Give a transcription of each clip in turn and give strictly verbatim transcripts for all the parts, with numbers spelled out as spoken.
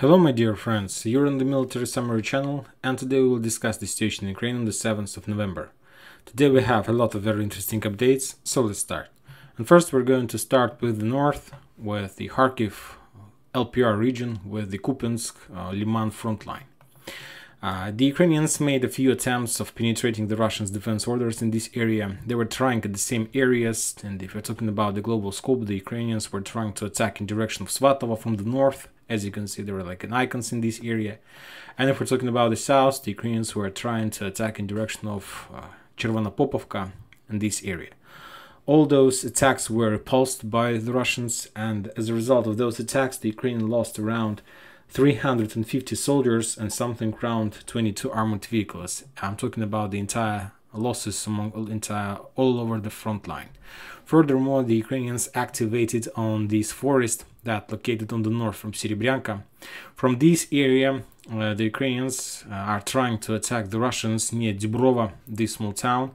Hello my dear friends, you're on the Military Summary channel, and today we will discuss the situation in Ukraine on the seventh of November. Today we have a lot of very interesting updates, so let's start. And first we're going to start with the north, with the Kharkiv L P R region, with the Kupiansk-Liman front line. Uh, the Ukrainians made a few attempts of penetrating the Russians' defense orders in this area. They were trying at the same areas, and if we're talking about the global scope, the Ukrainians were trying to attack in direction of Svatovo from the north. As you can see, there were like an icons in this area. And if we're talking about the south, the Ukrainians were trying to attack in direction of uh, Chervonopopivka in this area. All those attacks were repulsed by the Russians, and as a result of those attacks, the Ukrainians lost around three hundred fifty soldiers and something around twenty-two armored vehicles. I'm talking about the entire losses among all entire all over the front line. Furthermore, the Ukrainians activated on this forest that located on the north from Serebryanka. From this area, uh, the Ukrainians uh, are trying to attack the Russians near Dibrova, this small town,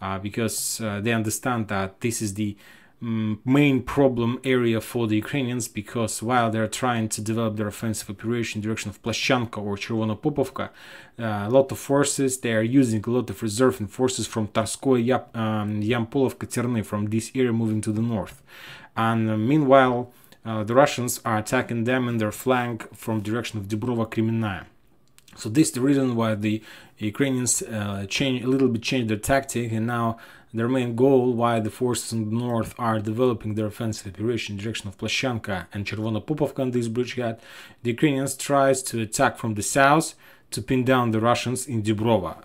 uh, because uh, they understand that this is the main problem area for the Ukrainians, because while they're trying to develop their offensive operation in direction of Ploshchanka or Chervonopopivka, uh, a lot of forces, they are using a lot of reserve and forces from Tarskoye, Yap, um, Yampolivka, Terne, from this area moving to the north. And uh, meanwhile, uh, the Russians are attacking them in their flank from direction of Dibrova, Kreminna. So this is the reason why the Ukrainians uh, change, a little bit changed their tactic, and now their main goal why the forces in the north are developing their offensive operation in the direction of Ploshchanka and Chervonopopivka on this bridgehead, the Ukrainians tries to attack from the south to pin down the Russians in Dibrova.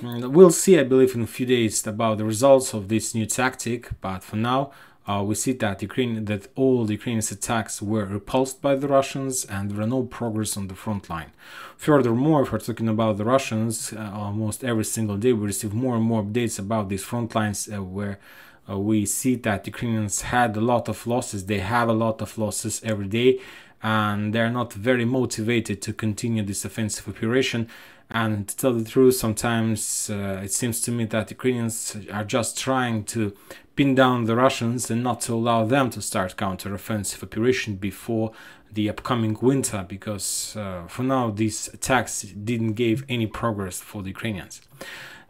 We'll see, I believe, in a few days about the results of this new tactic, but for now uh, we see that Ukraine, that all the Ukrainians' attacks were repulsed by the Russians and there were no progress on the front line. Furthermore, if we're talking about the Russians, uh, almost every single day we receive more and more updates about these front lines uh, where uh, we see that Ukrainians had a lot of losses, they have a lot of losses every day, and they're not very motivated to continue this offensive operation. And to tell the truth, sometimes uh, it seems to me that Ukrainians are just trying to pin down the Russians and not to allow them to start counter-offensive operation before the upcoming winter, because uh, for now these attacks didn't give any progress for the Ukrainians.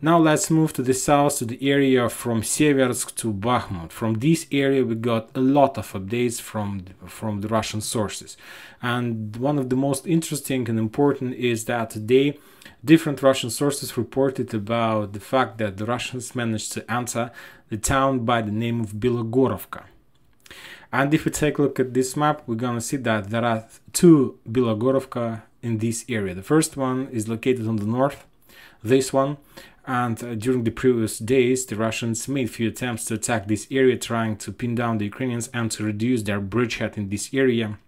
Now let's move to the south, to the area from Seversk to Bakhmut. From this area we got a lot of updates from, from the Russian sources. And one of the most interesting and important is that today different Russian sources reported about the fact that the Russians managed to enter the town by the name of Bilohorivka. And if we take a look at this map, we're gonna see that there are two Bilohorivka in this area. The first one is located on the north, this one. And uh, during the previous days, the Russians made few attempts to attack this area, trying to pin down the Ukrainians and to reduce their bridgehead in this area.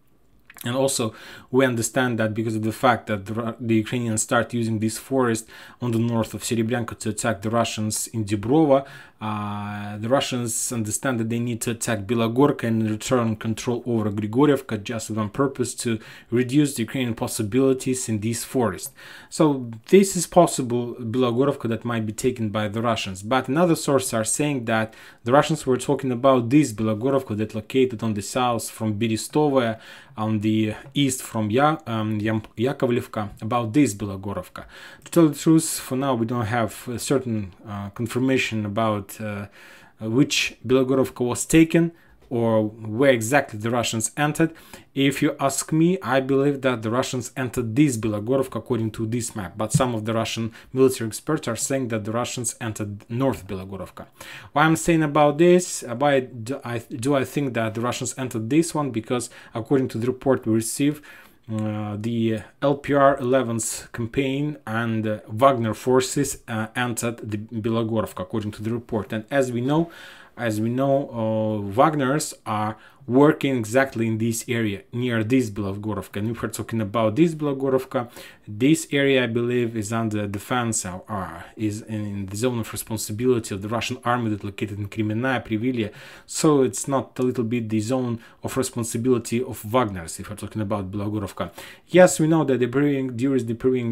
And also, we understand that because of the fact that the, the Ukrainians start using this forest on the north of Serebryanka to attack the Russians in Dibrova, uh, the Russians understand that they need to attack Bilohorivka and return control over Hryhorivka just with one purpose, to reduce the Ukrainian possibilities in this forest. So this is possible Bilohorivka that might be taken by the Russians. But another source are saying that the Russians were talking about this Bilohorivka that located on the south from Berestovo, on the east from ya, um, Yakovlivka, about this Bilohorivka. To tell the truth, for now we don't have a certain uh, confirmation about uh, which Bilohorivka was taken or where exactly the Russians entered. If you ask me, I believe that the Russians entered this Bilohorivka according to this map, but some of the Russian military experts are saying that the Russians entered north Bilohorivka. Why I'm saying about this, why do I, do I think that the Russians entered this one? Because according to the report we received, Uh, the L P R eleven's campaign and uh, Wagner forces uh, entered the Bilohorivka according to the report, and as we know, as we know, uh, Wagners are working exactly in this area near this Bilohorivka. And if we're talking about this Bilohorivka, this area I believe is under defense or uh, is in the zone of responsibility of the Russian army that located in Kreminna, Privillia, so it's not a little bit the zone of responsibility of Wagners if we're talking about Bilohorivka. Yes, we know that the during the during,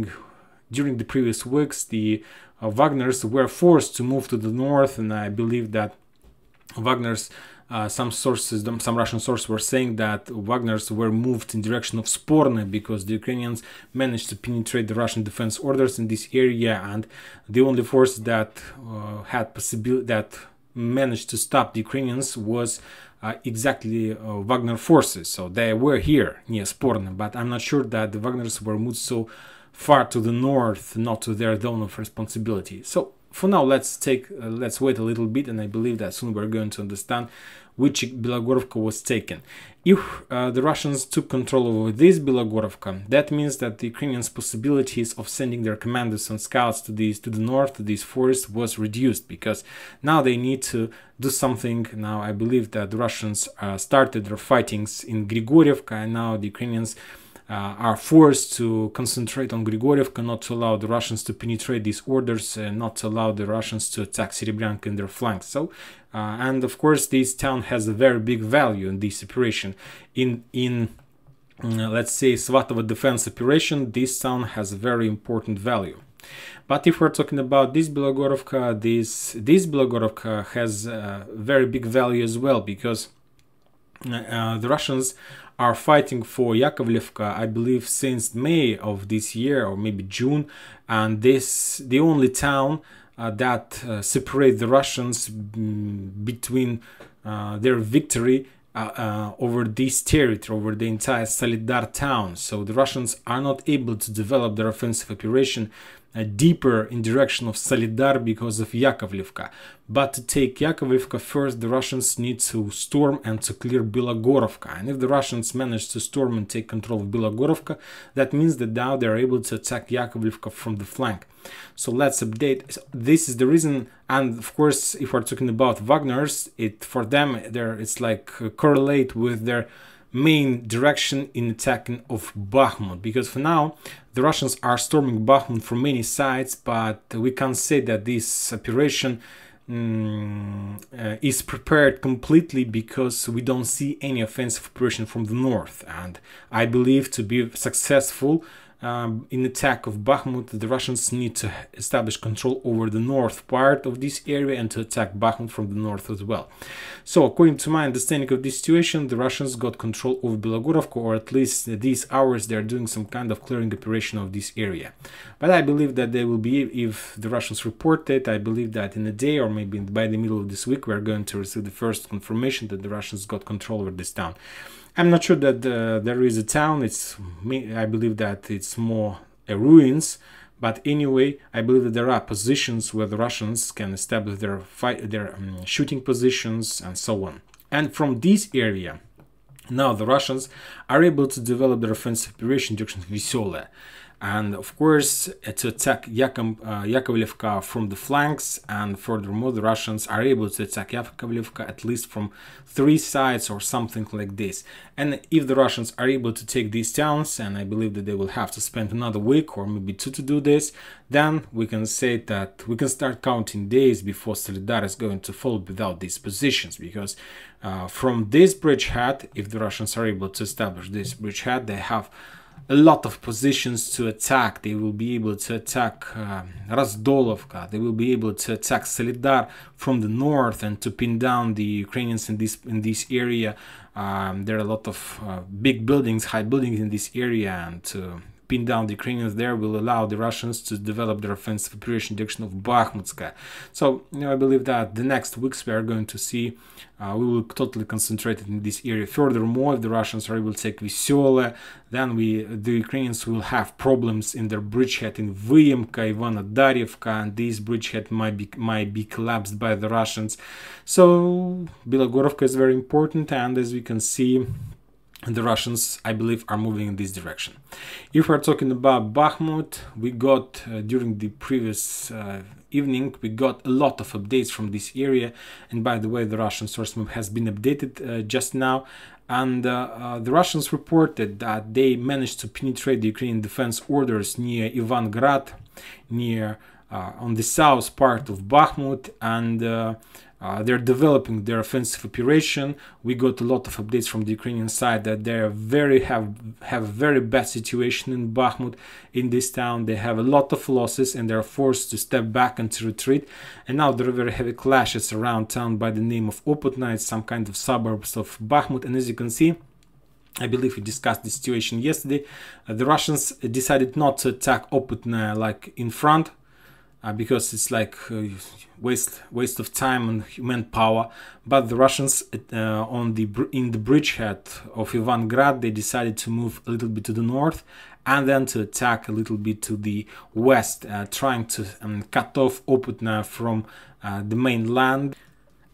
during the previous weeks the uh, Wagners were forced to move to the north, and I believe that Wagner's Uh, some sources, some Russian sources were saying that Wagners were moved in direction of Sporne because the Ukrainians managed to penetrate the Russian defense orders in this area, and the only force that uh, had possibility that managed to stop the Ukrainians was uh, exactly uh, Wagner forces. So they were here near Sporne, but I'm not sure that the Wagners were moved so far to the north, not to their zone of responsibility. So for now, let's take, uh, let's wait a little bit, and I believe that soon we're going to understand which Bilohorivka was taken. If uh, the Russians took control over this Bilohorivka, that means that the Ukrainians' possibilities of sending their commanders and scouts to these to the north, to these forests, was reduced, because now they need to do something. Now I believe that the Russians uh, started their fightings in Grigorivka, and now the Ukrainians Uh, are forced to concentrate on Grigorivka, not to allow the Russians to penetrate these orders, and not to allow the Russians to attack Serebryanka in their flanks. So, uh, and of course, this town has a very big value in this operation. In in uh, let's say Svatovo defense operation, this town has a very important value. But if we're talking about this Bilohorivka, this this Bilohorivka has a very big value as well, because uh, the Russians are fighting for Yakovlivka, I believe, since May of this year, or maybe June, and this the only town uh, that uh, separates the Russians between uh, their victory uh, uh, over this territory, over the entire Soledar town. So the Russians are not able to develop their offensive operation Uh, deeper in direction of Soledar because of Yakovlivka. But to take Yakovlivka first, the Russians need to storm and to clear Bilohorivka. And if the Russians manage to storm and take control of Bilohorivka, that means that now they are able to attack Yakovlivka from the flank. So let's update. This is the reason. And of course, if we're talking about Wagners, it for them there it's like uh, correlate with their main direction in attacking of Bakhmut, because for now the Russians are storming Bakhmut from many sides, but we can't say that this operation um, uh, is prepared completely, because we don't see any offensive operation from the north. And I believe to be successful um, in attack of Bakhmut, the Russians need to establish control over the north part of this area and to attack Bakhmut from the north as well. So, according to my understanding of this situation, the Russians got control of Bilohorivka, or at least these hours they are doing some kind of clearing operation of this area. But I believe that they will be, if the Russians report it, I believe that in a day or maybe by the middle of this week, we are going to receive the first confirmation that the Russians got control over this town. I'm not sure that uh, there is a town. It's, I believe that it's more a ruins. But anyway, I believe that there are positions where the Russians can establish their fight, their um, shooting positions and so on. And from this area, now the Russians are able to develop their offensive operation in direction of Visola. And of course, uh, to attack Yakom, uh, Yakovlivka from the flanks, and furthermore, the Russians are able to attack Yakovlivka at least from three sides or something like this. And if the Russians are able to take these towns, and I believe that they will have to spend another week or maybe two to do this, then we can say that we can start counting days before Soledar is going to fall without these positions, because uh, from this bridgehead, if the Russians are able to establish this bridgehead, they have a lot of positions to attack. They will be able to attack uh, Razdolovka, they will be able to attack Soledar from the north and to pin down the Ukrainians in this in this area. Um, there are a lot of uh, big buildings, high buildings in this area, and to pin down the Ukrainians there will allow the Russians to develop their offensive operation in the direction of Bakhmutska. So, you know, I believe that the next weeks we are going to see, uh, we will totally concentrate in this area. Furthermore, if the Russians are able to take Visola, then we, the Ukrainians will have problems in their bridgehead in Vyemka, Ivanhrad, and this bridgehead might be, might be collapsed by the Russians. So, Bilohorivka is very important, and as we can see, the Russians, I believe, are moving in this direction. If we're talking about Bakhmut, we got, uh, during the previous uh, evening, we got a lot of updates from this area. And by the way, the Russian source map has been updated uh, just now. And uh, uh, the Russians reported that they managed to penetrate the Ukrainian defense orders near Ivanhrad, near uh, on the south part of Bakhmut, and uh, Uh, they're developing their offensive operation. We got a lot of updates from the Ukrainian side that they are very have have a very bad situation in Bakhmut, in this town. They have a lot of losses and they are forced to step back and to retreat. And now there are very heavy clashes around town by the name of Opytne, some kind of suburbs of Bakhmut. And as you can see, I believe we discussed the situation yesterday. Uh, the Russians decided not to attack Opytne like in front. Uh, because it's like uh, waste waste of time and human power, but the Russians uh, on the in the bridgehead of Ivanhrad, they decided to move a little bit to the north and then to attack a little bit to the west, uh, trying to um, cut off Opytne from uh, the mainland.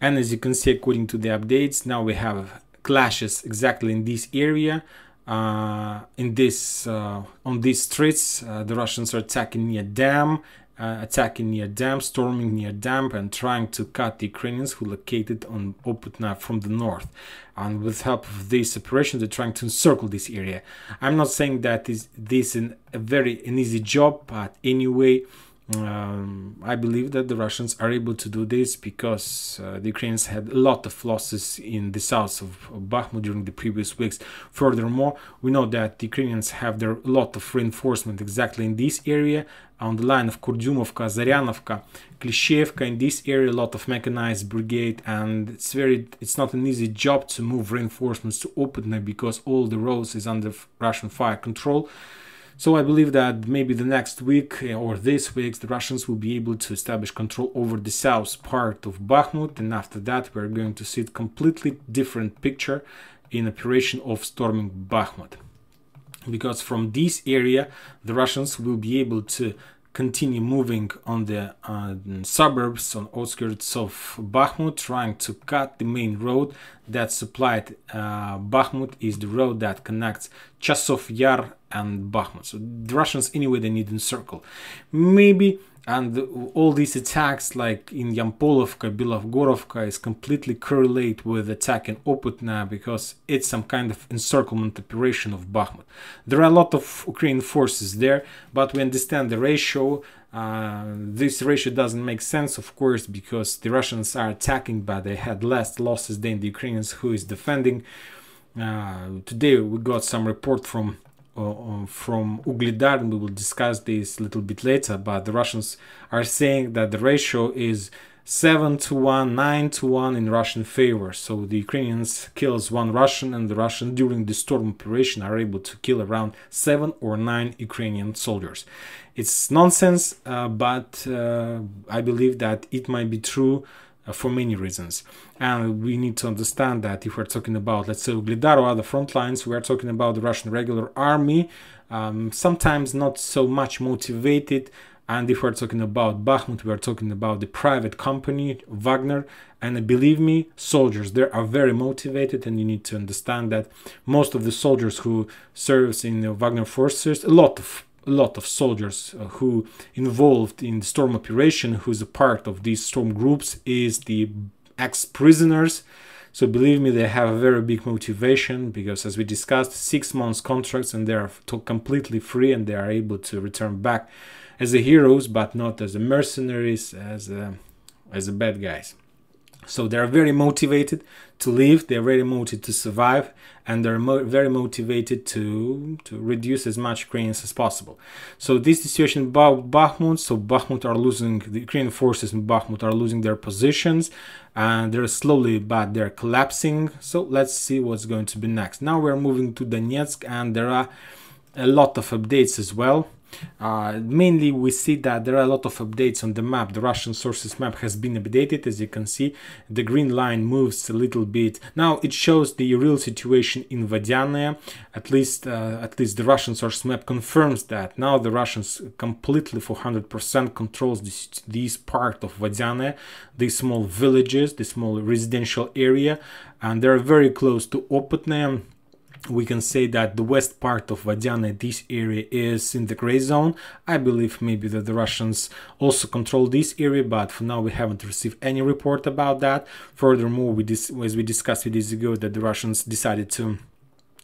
And as you can see, according to the updates, now we have clashes exactly in this area. Uh, in this uh, on these streets, uh, the Russians are attacking near dam. Uh, attacking near dam, storming near dam, and trying to cut the Ukrainians who located on Opytne from the north. And with help of this operation, they're trying to encircle this area. I'm not saying that is this an, a very an easy job, but anyway, um, I believe that the Russians are able to do this because uh, the Ukrainians had a lot of losses in the south of, of Bakhmut during the previous weeks. Furthermore, we know that the Ukrainians have their lot of reinforcement exactly in this area. On the line of Kurdyumovka, Zaryanovka, Klishevka, in this area, a lot of mechanized brigade, and it's very, it's not an easy job to move reinforcements to Opytne because all the roads is under Russian fire control. So I believe that maybe the next week or this week, the Russians will be able to establish control over the south part of Bakhmut, and after that we're going to see a completely different picture in operation of storming Bakhmut. Because from this area, the Russians will be able to continue moving on the uh, suburbs, on outskirts of Bakhmut, trying to cut the main road that supplied uh, Bakhmut, is the road that connects Chasov Yar and Bakhmut. So the Russians, anyway, they need to encircle. Maybe, and all these attacks, like in Yampolivka, Bilohorivka, is completely correlate with attack in Opytne because it's some kind of encirclement operation of Bakhmut. There are a lot of Ukrainian forces there, but we understand the ratio. Uh, this ratio doesn't make sense, of course, because the Russians are attacking, but they had less losses than the Ukrainians who is defending. Uh, today we got some report from Uh, from Vuhledar, and we will discuss this a little bit later, but the Russians are saying that the ratio is seven to one, nine to one in Russian favor. So the Ukrainians kills one Russian, and the Russians during the storm operation are able to kill around seven or nine Ukrainian soldiers. It's nonsense, uh, but uh, I believe that it might be true for many reasons, and we need to understand that if we're talking about, let's say, Vuhledar or other front lines, we are talking about the Russian regular army, um, sometimes not so much motivated. And if we're talking about Bakhmut, we are talking about the private company Wagner, and believe me, soldiers there are very motivated, and you need to understand that most of the soldiers who serves in the Wagner forces, a lot of A lot of soldiers who involved in the storm operation, who's a part of these storm groups, is the ex-prisoners. So believe me, they have a very big motivation because, as we discussed, six months contracts, and they are completely free, and they are able to return back as a heroes, but not as a mercenaries, as a, as a bad guys. So they're very motivated to live, they're very motivated to survive, and they're mo very motivated to, to reduce as much Ukrainians as possible. So this situation about Bakhmut, so Bakhmut are losing, the Ukrainian forces in Bakhmut are losing their positions, and they're slowly, but they're collapsing. So let's see what's going to be next. Now we're moving to Donetsk, and there are a lot of updates as well. Uh, mainly we see that there are a lot of updates on the map. The Russian sources map has been updated. As you can see, the green line moves a little bit. Now it shows the real situation in Vodianaye. At least uh, at least the Russian source map confirms that. Now the Russians completely four hundred percent controls this, this part of Vodianaye, these small villages, the small residential area, and they're very close to Opytne. We can say that the west part of Vodianaye, this area, is in the gray zone. I believe maybe that the Russians also control this area, but for now we haven't received any report about that. Furthermore, we as we discussed few days ago, that the Russians decided to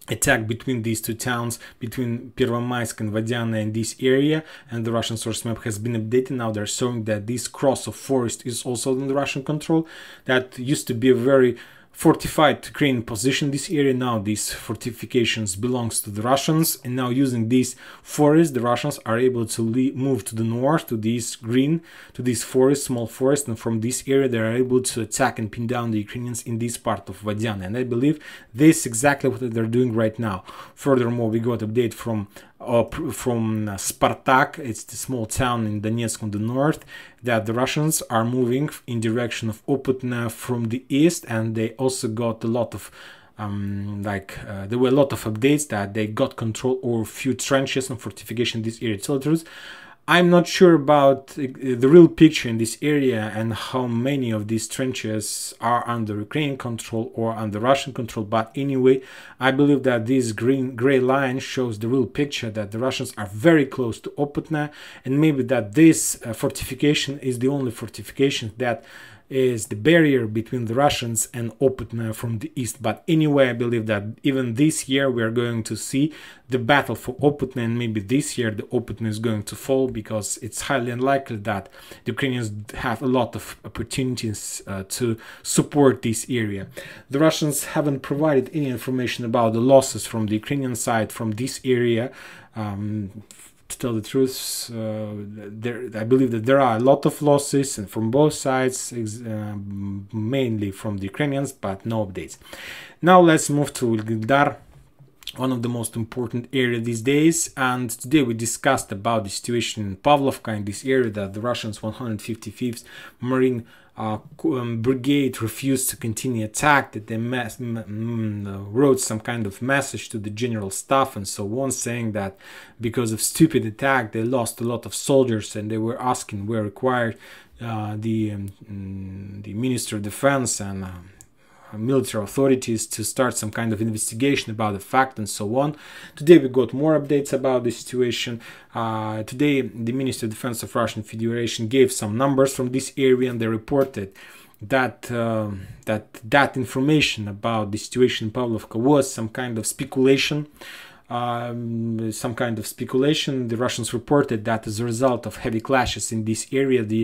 attack between these two towns, between Pervomaisk and Vodianaye in this area, and the Russian source map has been updated. Now they're showing that this cross of forest is also in the Russian control. That used to be a very fortified Ukrainian position, this area. Now these fortifications belongs to the Russians, and now using this forest, the Russians are able to move to the north, to this green, to this forest, small forest, and from this area they are able to attack and pin down the Ukrainians in this part of Vodianaye. And I believe this is exactly what they're doing right now. Furthermore, we got update from Uh, from uh, Spartak, it's the small town in Donetsk on the north, that the Russians are moving in direction of Opytne from the east, and they also got a lot of um, like uh, there were a lot of updates that they got control over few trenches and fortification in this area territories. I'm not sure about uh, the real picture in this area and how many of these trenches are under Ukrainian control or under Russian control, but anyway, I believe that this green gray line shows the real picture, that the Russians are very close to Opytne, and maybe that this uh, fortification is the only fortification that is the barrier between the Russians and Opytne from the east. But anyway, I believe that even this year we are going to see the battle for Opytne, and maybe this year the Opytne is going to fall, because it's highly unlikely that the Ukrainians have a lot of opportunities uh, to support this area. The Russians haven't provided any information about the losses from the Ukrainian side from this area. Um, To tell the truth, uh, there, I believe that there are a lot of losses, and from both sides, uh, mainly from the Ukrainians, but no updates. Now let's move to Vuhledar, one of the most important area these days, and today we discussed about the situation in Pavlivka, in this area, that the Russians one hundred fifty-fifth Marine Uh, um, brigade refused to continue attack, that they mass mm, wrote some kind of message to the general staff and so on, saying that because of stupid attack they lost a lot of soldiers, and they were asking, were required uh, the um, the Minister of Defense and uh, military authorities to start some kind of investigation about the fact and so on. Today we got more updates about the situation. Uh, today the Ministry of Defense of Russian Federation gave some numbers from this area, and they reported that uh, that that information about the situation in Pavlivka was some kind of speculation. Um, some kind of speculation. The Russians reported that as a result of heavy clashes in this area, the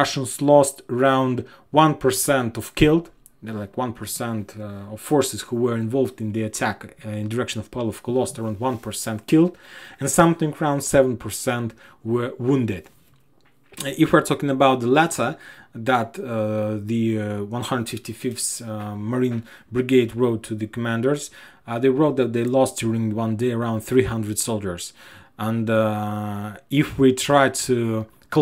Russians lost around one percent of killed. They're like one percent uh, of forces who were involved in the attack uh, in direction of Pavlivka lost around one percent killed, and something around seven percent were wounded. If we're talking about the latter, that uh, the uh, one hundred fifty-fifth uh, Marine Brigade wrote to the commanders, uh, they wrote that they lost during one day around three hundred soldiers. And uh, if we try to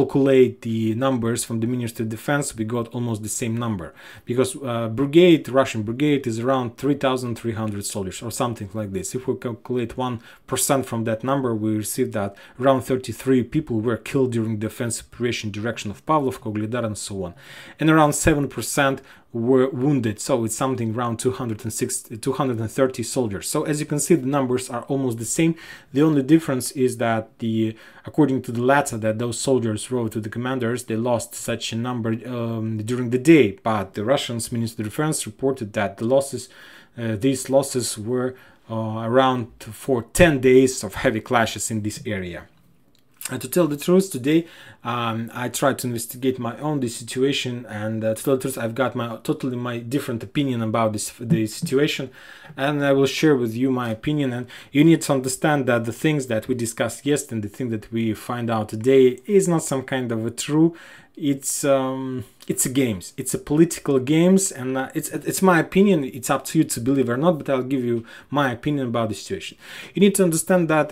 calculate the numbers from the Ministry of Defense, we got almost the same number, because uh, brigade, Russian brigade, is around three thousand three hundred soldiers or something like this. If we calculate one percent from that number, we receive that around thirty-three people were killed during the offensive operation direction of Pavlivka, Vuhledar and so on, and around seven percent were wounded, so it's something around two hundred sixty, two hundred thirty soldiers. So as you can see, the numbers are almost the same. The only difference is that, the according to the latter, that those soldiers wrote to the commanders, they lost such a number um, during the day, but the Russians Ministry of Defense reported that the losses, uh, these losses were uh, around for ten days of heavy clashes in this area. And to tell the truth, today um, I tried to investigate my own this situation, and uh, to tell the truth, I've got my totally my different opinion about this the situation, and I will share with you my opinion. And you need to understand that the things that we discussed yesterday and the thing that we find out today is not some kind of a true. It's um, it's a games. It's a political games, and uh, it's it's my opinion. It's up to you to believe or not, but I'll give you my opinion about the situation. You need to understand that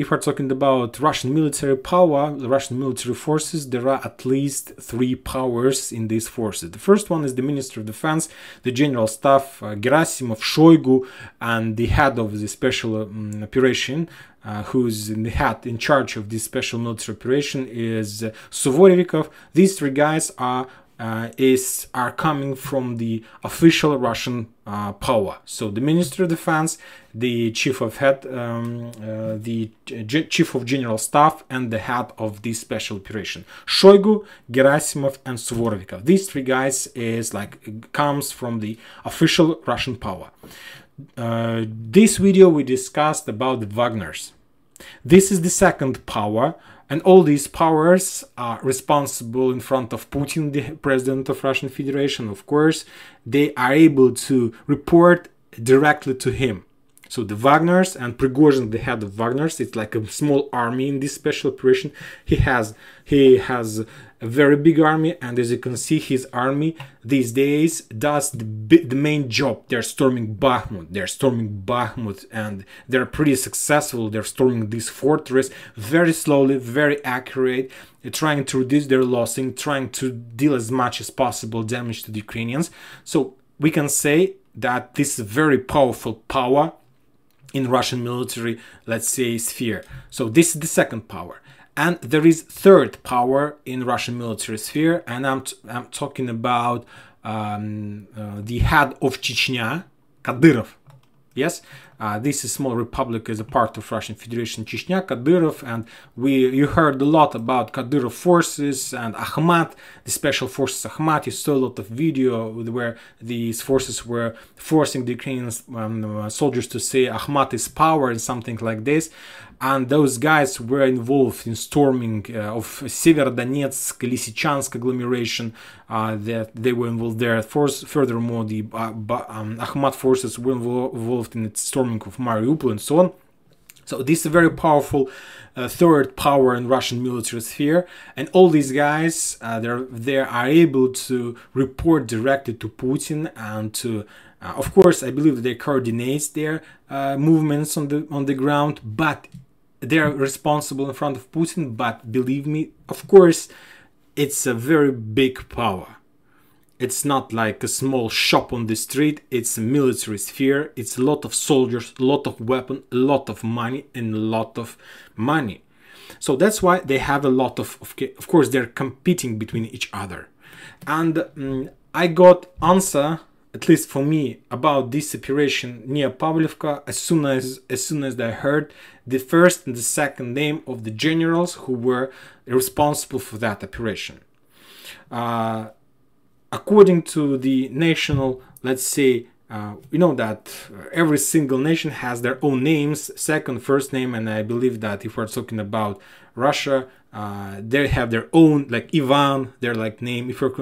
if we're talking about Russian military power, the Russian military forces, there are at least three powers in these forces. The first one is the Minister of Defense, the General Staff, uh, Gerasimov, Shoigu, and the head of the special um, operation. Uh, who's in the hat in charge of this special military operation is uh, Suvorikov. These three guys are uh, is are coming from the official Russian uh, power. So the Minister of Defense, the chief of head, um, uh, the chief of general staff, and the head of this special operation. Shoigu, Gerasimov, and Suvorikov. These three guys is like comes from the official Russian power. Uh, this video we discussed about the Wagners. This is the second power, and all these powers are responsible in front of Putin, the president of Russian Federation. Of course, they are able to report directly to him. So the Wagners and Prigozhin, the head of Wagners, it's like a small army in this special operation. He has he has a very big army, and as you can see, his army these days does the, the main job. They're storming Bakhmut. They're storming Bakhmut, and they're pretty successful. They're storming this fortress very slowly, very accurate, trying to reduce their losses, trying to deal as much as possible damage to the Ukrainians. So we can say that this is a very powerful power in Russian military, let's say, sphere. So this is the second power. And there is third power in Russian military sphere, and I'm, t I'm talking about um, uh, the head of Chechnya, Kadyrov. Yes, uh, this is small republic as a part of Russian Federation, Chechnya, Kadyrov, and we you heard a lot about Kadyrov forces and Ahmad, the special forces Ahmad. You saw a lot of video where these forces were forcing the Ukrainian um, soldiers to say Ahmad is power and something like this. And those guys were involved in storming uh, of Severodonetsk, Lysychansk agglomeration. Uh, that they were involved there. First, furthermore, the uh, um, Ahmad forces were involved in the storming of Mariupol and so on. So this is a very powerful uh, third power in Russian military sphere, and all these guys uh, they're they are able to report directly to Putin and to. Uh, of course, I believe that they coordinate their uh, movements on the on the ground, but. They are responsible in front of Putin, but believe me, of course, it's a very big power. It's not like a small shop on the street, it's a military sphere, it's a lot of soldiers, a lot of weapons, a lot of money, and a lot of money. So that's why they have a lot of, of, of course, they're competing between each other. And um, I got answer, at least for me, about this operation near Pavlivka as soon as as soon as I heard the first and the second name of the generals who were responsible for that operation. Uh, according to the national, let's say, uh, you know that every single nation has their own names, second, first name, and I believe that if we're talking about Russia, uh, they have their own, like Ivan, their like name. If we're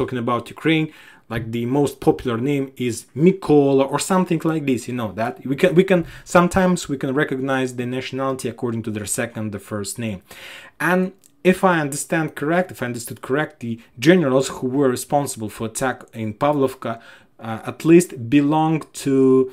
talking about Ukraine, like the most popular name is Mykola or something like this, you know that. We can, we can, sometimes we can recognize the nationality according to their second, the first name. And if I understand correct, if I understood correct, the generals who were responsible for attack in Pavlivka uh, at least belong to,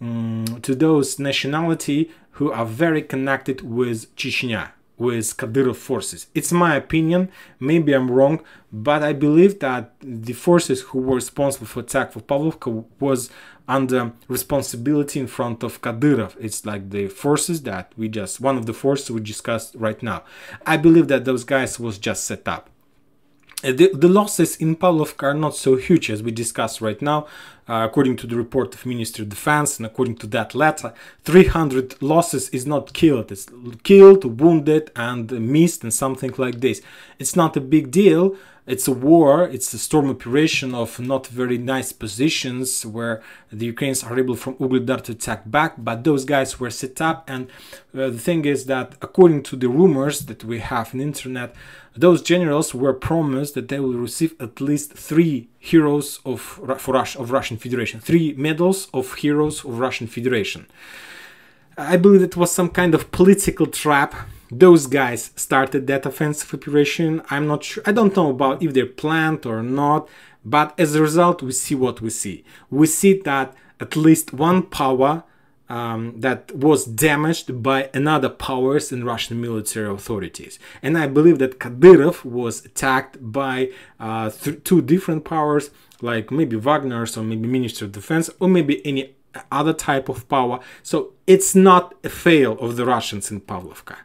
um, to those nationality who are very connected with Chechnya, with Kadyrov forces. It's my opinion, maybe I'm wrong, but I believe that the forces who were responsible for attack for Pavlivka was under responsibility in front of Kadyrov. It's like the forces that we just, one of the forces we discussed right now. I believe that those guys was just set up. The, the losses in Pavlivka are not so huge as we discussed right now. Uh, according to the report of Ministry of Defense and according to that letter, three hundred losses is not killed. It's killed, wounded and missed and something like this. It's not a big deal. It's a war, it's a storm operation of not very nice positions where the Ukrainians are able from Vuhledar to attack back, but those guys were set up. And uh, the thing is that according to the rumors that we have on the internet, those generals were promised that they will receive at least three heroes of, for Russia, of Russian Federation, three medals of heroes of Russian Federation. I believe it was some kind of political trap. Those guys started that offensive operation. I'm not sure, I don't know about if they planned or not, but as a result we see what we see. We see that at least one power um, that was damaged by another powers in Russian military authorities. And I believe that Kadyrov was attacked by uh, two different powers, like maybe Wagner's or maybe Ministry of Defense or maybe any other type of power. So it's not a fail of the Russians in Pavlivka.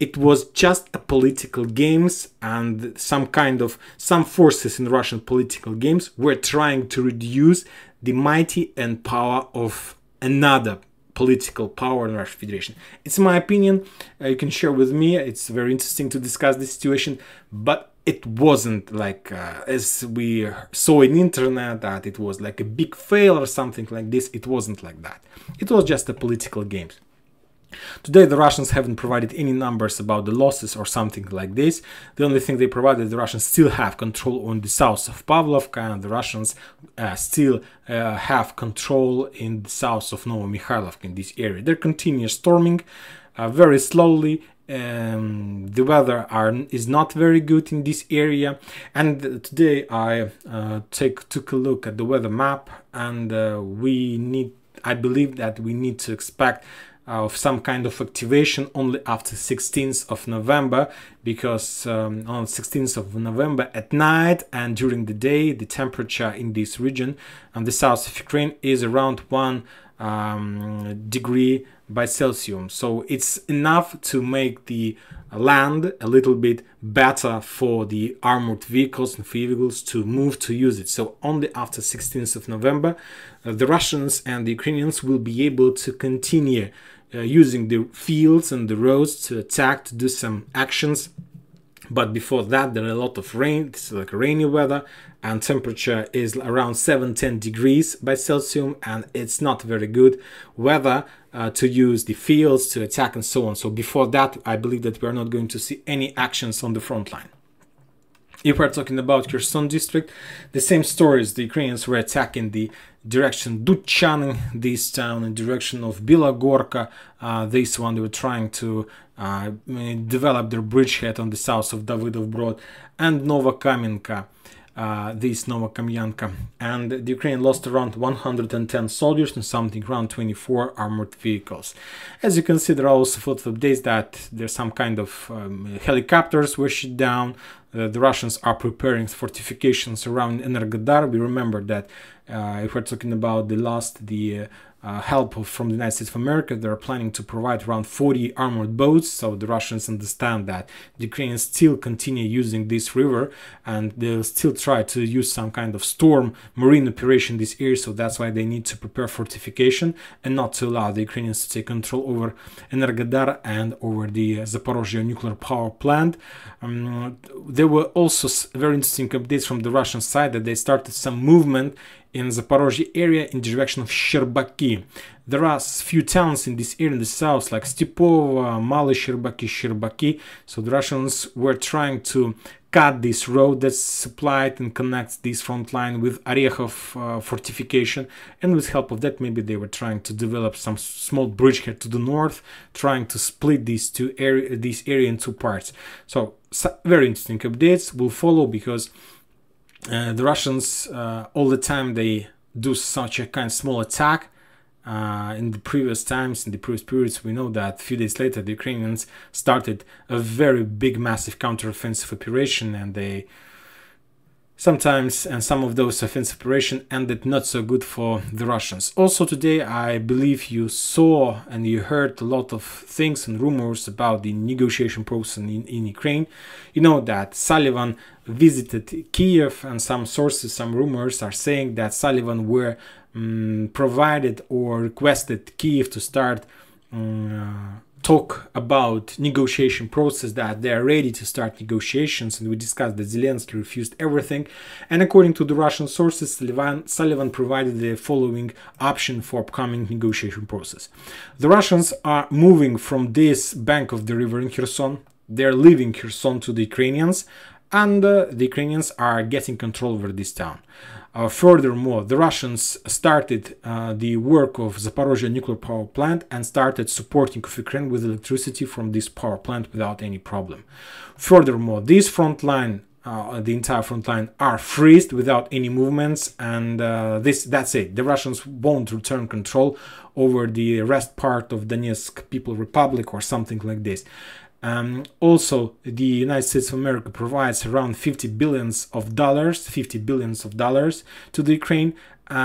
It was just a political games, and some kind of some forces in Russian political games were trying to reduce the mighty and power of another political power in Russian Federation. It's my opinion. Uh, you can share with me. It's very interesting to discuss this situation, but it wasn't like uh, as we saw in internet that it was like a big fail or something like this. It wasn't like that. It was just a political game. Today the Russians haven't provided any numbers about the losses or something like this. The only thing they provided, the Russians still have control on the south of Pavlivka, and the Russians uh, still uh, have control in the south of Novomikhailivka in this area. They continue storming uh, very slowly. Um, the weather are, is not very good in this area, and today I uh, take, took a look at the weather map, and uh, we need, I believe that we need to expect of some kind of activation only after sixteenth of November, because um, on sixteenth of November at night and during the day the temperature in this region and the south of Ukraine is around one um, degree by Celsius. So it's enough to make the land a little bit better for the armored vehicles and vehicles to move to use it. So only after sixteenth of November uh, the Russians and the Ukrainians will be able to continue uh, using the fields and the roads to attack, to do some actions. But before that there are a lot of rain. It's like rainy weather, and temperature is around seven to ten degrees by Celsius, and it's not very good weather uh, to use the fields, to attack and so on. So before that I believe that we are not going to see any actions on the front line. If we're talking about Kherson district, the same stories. The Ukrainians were attacking the direction Duchanin, this town, in direction of Bilohorivka. Uh, this one, they were trying to uh, develop their bridgehead on the south of Davidov Brod, and Novokamianka, uh, this Novokamianka. And the Ukraine lost around one hundred ten soldiers and something around twenty-four armored vehicles. As you can see, there are also photos of days that there's some kind of um, helicopters were shot down. Uh, the Russians are preparing fortifications around Enerhodar. We remember that uh, if we're talking about the last, the uh, help of, from the United States of America, they're planning to provide around forty armored boats. So the Russians understand that the Ukrainians still continue using this river, and they'll still try to use some kind of storm marine operation this year. So that's why they need to prepare fortification and not to allow the Ukrainians to take control over Enerhodar and over the Zaporizhzhia nuclear power plant. Um, There were also very interesting updates from the Russian side that they started some movement in the Zaporizhzhia area in the direction of Shcherbaky. There are few towns in this area in the south, like Stepova, Mali Shcherbaky, Shcherbaky. So the Russians were trying to cut this road that's supplied and connects this front line with Orekhov uh, fortification, and with help of that maybe they were trying to develop some small bridgehead to the north, trying to split these two area, this area in two parts. So, so very interesting updates will follow, because Uh, the Russians uh, all the time they do such a kind of small attack. Uh, in the previous times, in the previous periods, we know that a few days later the Ukrainians started a very big, massive counter-offensive operation, and they sometimes, and some of those offensive operations ended not so good for the Russians. Also today I believe you saw and you heard a lot of things and rumors about the negotiation process in, in Ukraine. You know that Sullivan visited Kiev, and some sources, some rumors are saying that Sullivan were um, provided or requested Kiev to start um, uh, talk about negotiation process, that they are ready to start negotiations. And we discussed that Zelensky refused everything, and according to the Russian sources, Sullivan, Sullivan provided the following option for upcoming negotiation process. The Russians are moving from this bank of the river in Kherson, they're leaving Kherson to the Ukrainians, and uh, the Ukrainians are getting control over this town. Uh, furthermore, the Russians started uh, the work of Zaporizhzhia nuclear power plant and started supporting of Ukraine with electricity from this power plant without any problem. Furthermore, this front line, uh, the entire front line, are freezed without any movements, and uh, this that's it. The Russians won't return control over the rest part of Donetsk People Republic or something like this. Um, also, the United States of America provides around fifty billions of dollars, fifty billions of dollars to the Ukraine,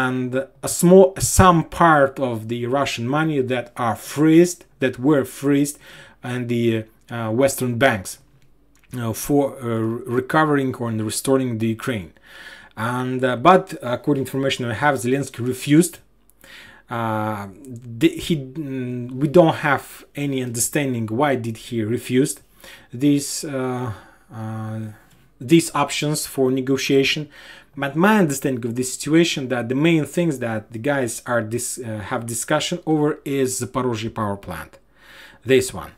and a small some part of the Russian money that are freezed, that were freezed, and the uh, Western banks uh, for uh, recovering or restoring the Ukraine. And uh, but according to information I have, Zelensky refused. Uh, he, we don't have any understanding why did he refused this uh, uh, these options for negotiation. But my understanding of this situation, that the main things that the guys are dis, uh, have discussion over is the Zaporizhzhia power plant, this one.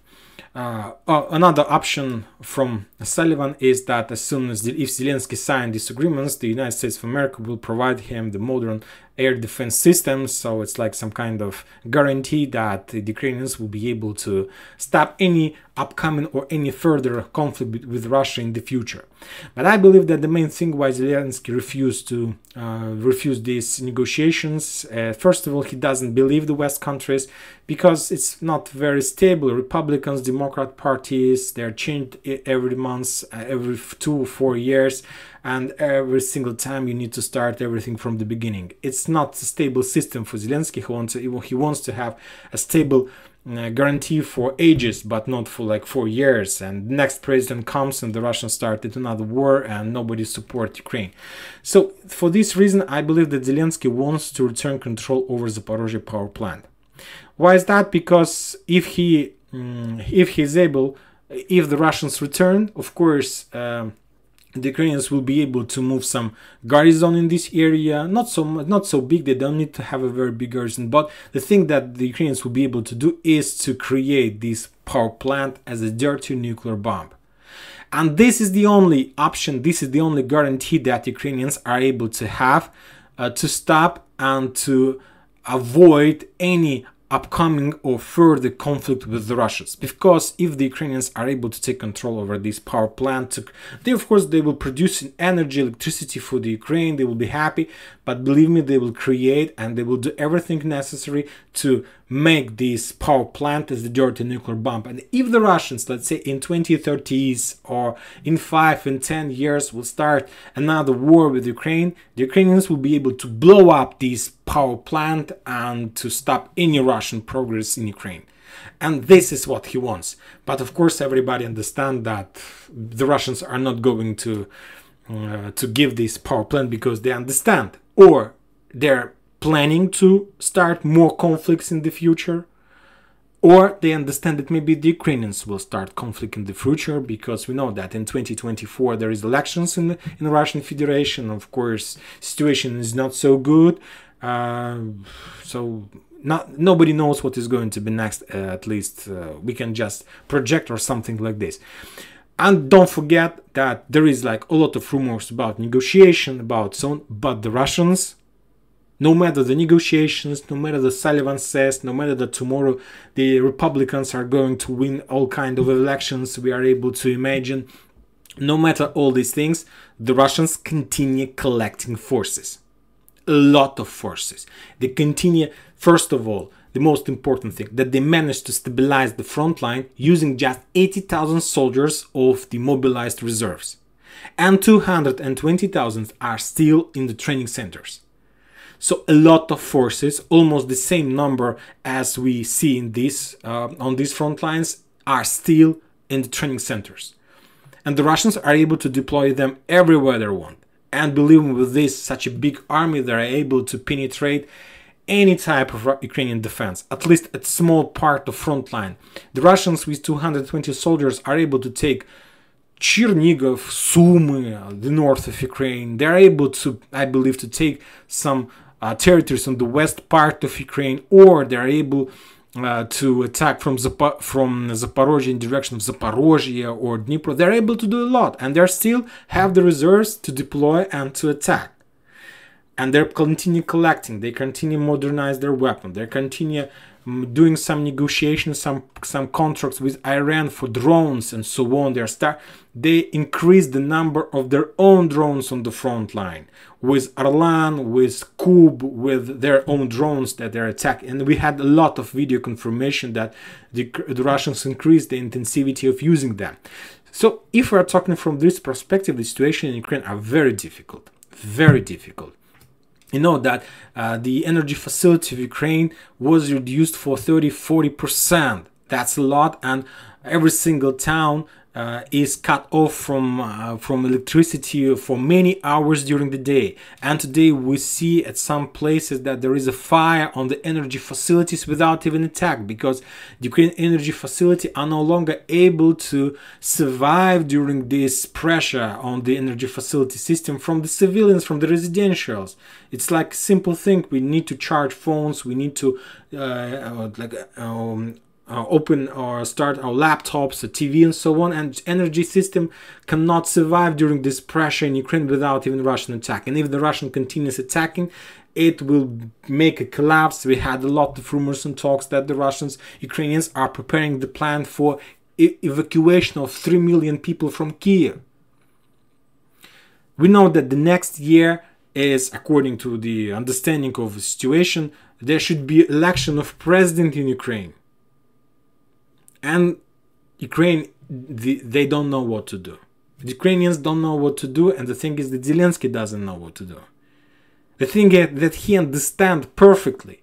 Uh, uh, another option from Sullivan is that as soon as the, if Zelensky signed these agreements, the United States of America will provide him the modern air defense systems. So it's like some kind of guarantee that the Ukrainians will be able to stop any upcoming or any further conflict with Russia in the future. But I believe that the main thing why Zelensky refused to uh, refuse these negotiations, uh, first of all, he doesn't believe the West countries because it's not very stable. Republicans, Democrat parties, they're changed every month, uh, every two or four years. And every single time you need to start everything from the beginning. It's not a stable system for Zelensky. He wants to, he wants to have a stable uh, guarantee for ages, but not for like four years. And next president comes and the Russians started another war and nobody supports Ukraine. So for this reason, I believe that Zelensky wants to return control over the Zaporizhzhia power plant. Why is that? Because if he, um, if he's able, if the Russians return, of course, um, the Ukrainians will be able to move some garrison in this area, not so not so big, they don't need to have a very big garrison, but the thing that the Ukrainians will be able to do is to create this power plant as a dirty nuclear bomb. And this is the only option, this is the only guarantee that Ukrainians are able to have uh, to stop and to avoid any upcoming or further conflict with the Russians, because if the Ukrainians are able to take control over this power plant, they of course they will produce energy, electricity for the Ukraine, they will be happy, but believe me, they will create and they will do everything necessary to make this power plant as a dirty nuclear bomb. And if the Russians, let's say in twenty thirties or in five and ten years will start another war with Ukraine, the Ukrainians will be able to blow up this power plant and to stop any Russian progress in Ukraine. And this is what he wants. But of course everybody understands that the Russians are not going to uh, to give this power plant, because they understand, or they're planning to start more conflicts in the future, or they understand that maybe the Ukrainians will start conflict in the future, because we know that in twenty twenty-four there is elections in the, in the Russian Federation. Of course, situation is not so good, uh, so not, nobody knows what is going to be next. Uh, at least uh, we can just project or something like this. And don't forget that there is like a lot of rumors about negotiation, about so on, but the Russians, no matter the negotiations, no matter the Sullivan says, no matter that tomorrow the Republicans are going to win all kind of elections we are able to imagine, no matter all these things, the Russians continue collecting forces. A lot of forces. They continue, first of all, the most important thing, that they managed to stabilize the front line using just eighty thousand soldiers of the mobilized reserves. And two hundred twenty thousand are still in the training centers. So a lot of forces, almost the same number as we see in this, uh, on these front lines, are still in the training centers. And the Russians are able to deploy them everywhere they want. And believe me, with this, such a big army, they are able to penetrate any type of Ukrainian defense, at least a small part of front line. The Russians with two hundred twenty soldiers are able to take Chernigov, Sumy, the north of Ukraine. They are able to, I believe, to take some Uh, territories on the west part of Ukraine, or they're able uh, to attack from Zap from Zaporozhye in direction of Zaporozhye or Dnipro. They're able to do a lot, and they still have the reserves to deploy and to attack. And they continue collecting, they continue modernize their weapon, they continue doing some negotiations, some some contracts with Iran for drones and so on. They start, they increase the number of their own drones on the front line, with Arlan, with Kub, with their own drones that they're attacking. And we had a lot of video confirmation that the, the Russians increased the intensity of using them. So if we are talking from this perspective, the situation in Ukraine are very difficult, very difficult. You know that uh, the energy facility of Ukraine was reduced for thirty to forty percent. That's a lot, and every single town uh, is cut off from uh, from electricity for many hours during the day. And today we see at some places that there is a fire on the energy facilities without even attack, because the Ukrainian energy facilities are no longer able to survive during this pressure on the energy facility system from the civilians, from the residentials. It's like a simple thing. We need to charge phones, we need to uh, like um, Uh, open or start our laptops, a T V and so on, and energy system cannot survive during this pressure in Ukraine without even Russian attack. And if the Russian continues attacking, it will make a collapse. We had a lot of rumors and talks that the Russians, Ukrainians are preparing the plan for e- evacuation of three million people from Kyiv. We know that the next year is, according to the understanding of the situation, there should be election of president in Ukraine. And Ukraine, they don't know what to do. The Ukrainians don't know what to do, and the thing is that Zelensky doesn't know what to do. The thing is that he understands perfectly.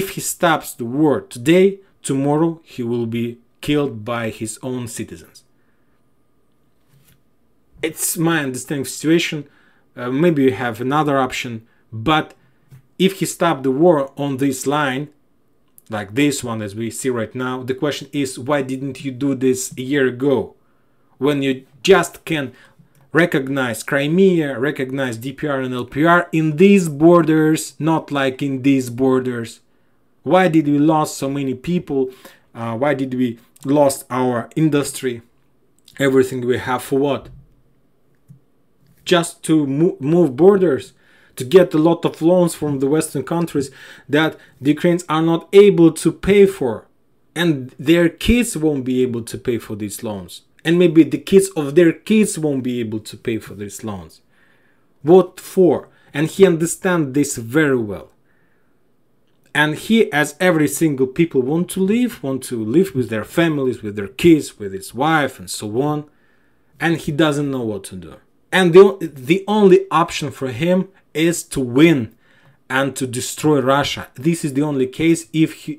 If he stops the war today, tomorrow he will be killed by his own citizens. It's my understanding of the situation. Uh, maybe you have another option, but if he stops the war on this line, like this one as we see right now, the question is, why didn't you do this a year ago, when you just can recognize Crimea, recognize D P R and L P R in these borders, not like in these borders? Why did we lost so many people? Uh, why did we lost our industry, everything we have, for what? Just to mo move borders, to get a lot of loans from the Western countries that the Ukrainians are not able to pay for. And their kids won't be able to pay for these loans. And maybe the kids of their kids won't be able to pay for these loans. What for? And he understands this very well. And he, as every single people, want to live, want to live with their families, with their kids, with his wife and so on. And he doesn't know what to do. And the, the only option for him is to win and to destroy Russia. This is the only case, if he,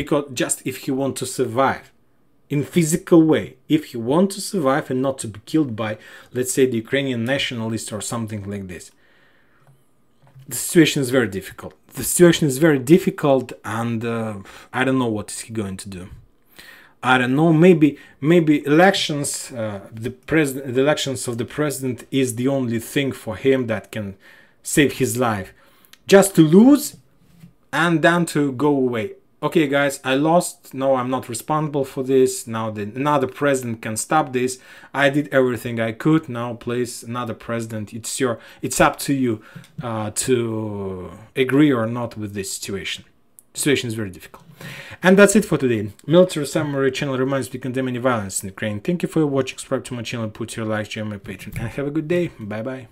because just if he wants to survive in physical way, if he wants to survive and not to be killed by, let's say, the Ukrainian nationalists or something like this. The situation is very difficult. The situation is very difficult, and uh, I don't know what is he going to do. I don't know. Maybe, maybe elections, uh, the president, the elections of the president is the only thing for him that can save his life. Just to lose and then to go away. Okay, guys, I lost. No, I'm not responsible for this. Now the another president can stop this. I did everything I could. Now please, another president. It's your. It's up to you uh, to agree or not with this situation. Situation is very difficult. And that's it for today. Military Summary channel reminds you to condemn any violence in Ukraine. Thank you for your watch. Subscribe to my channel, put your like, join my Patreon, and have a good day. Bye bye.